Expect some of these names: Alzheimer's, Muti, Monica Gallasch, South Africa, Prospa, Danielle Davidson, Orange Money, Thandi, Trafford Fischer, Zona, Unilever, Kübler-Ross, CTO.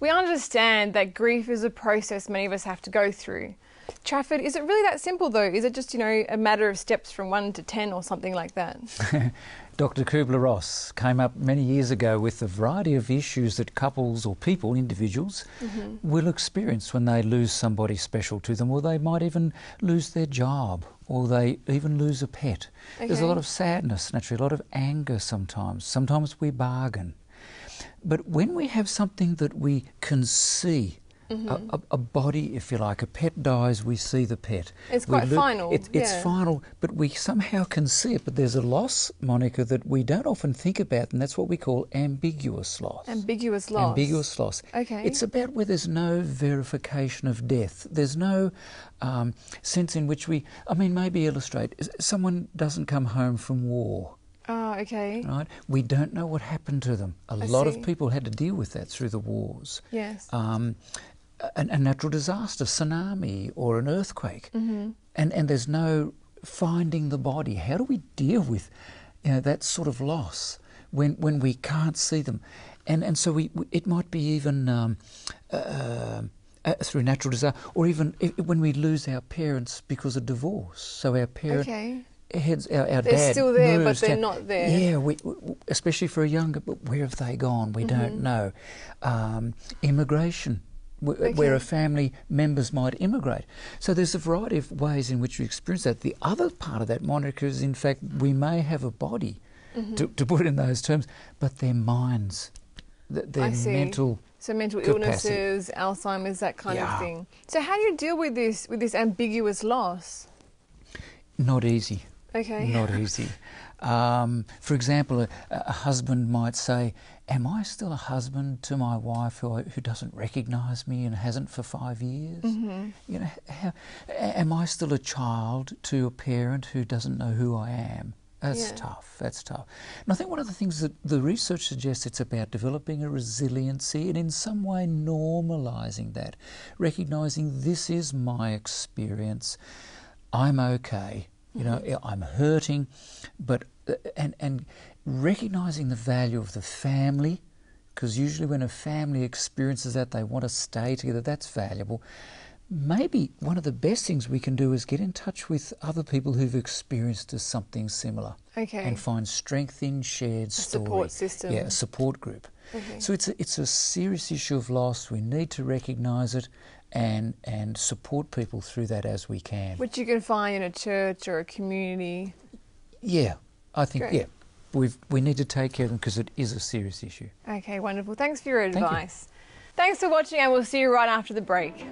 We understand that grief is a process many of us have to go through. Trafford, is it really that simple though? Is it just, you know, a matter of steps from 1 to 10 or something like that? Dr. Kübler-Ross came up many years ago with a variety of issues that couples or people, individuals, will experience when they lose somebody special to them, or they might even lose their job, or they even lose a pet. Okay. There's a lot of sadness, naturally, a lot of anger sometimes. Sometimes we bargain. But when we have something that we can see, a body, if you like, a pet dies, we see the pet. It's quite final. It's final, but we somehow can see it. But there's a loss, Monica, that we don't often think about, and that's what we call ambiguous loss. Ambiguous loss. Ambiguous loss. Okay. It's about where there's no verification of death. There's no sense in which we, I mean, maybe illustrate, someone doesn't come home from war. Oh, okay. Right? We don't know what happened to them. A lot of people had to deal with that through the wars. Yes. A natural disaster, tsunami or an earthquake. And there's no finding the body. How do we deal with, you know, that sort of loss when we can't see them? And so it might be even through natural disaster, or even when we lose our parents because of divorce. So our parents... Okay. Our they're still there, but they're not there. Yeah, especially for a younger, but where have they gone? We don't know. Immigration, where a family members might immigrate. So there's a variety of ways in which we experience that. The other part of that, Monica, is in fact we may have a body, to put it in those terms, but their minds, their mental capacity. So mental illnesses, Alzheimer's, that kind of thing. So how do you deal with this ambiguous loss? Not easy. Okay. Not easy. For example, a husband might say, am I still a husband to my wife who doesn't recognise me and hasn't for 5 years? You know, am I still a child to a parent who doesn't know who I am? That's tough, that's tough. And I think one of the things that the research suggests, it's about developing a resiliency and in some way normalising that, recognising this is my experience. I'm okay, you know, I'm hurting, but and recognising the value of the family, because usually when a family experiences that, they want to stay together, that's valuable. Maybe one of the best things we can do is get in touch with other people who've experienced something similar. Okay. And find strength in shared stories. Support system. Yeah, a support group. Okay. So it's a serious issue of loss. We need to recognise it and support people through that as we can. Which you can find in a church or a community. Yeah, I think, yeah. We need to take care of them because it is a serious issue. Okay, wonderful. Thanks for your advice. Thanks for watching, and we'll see you right after the break.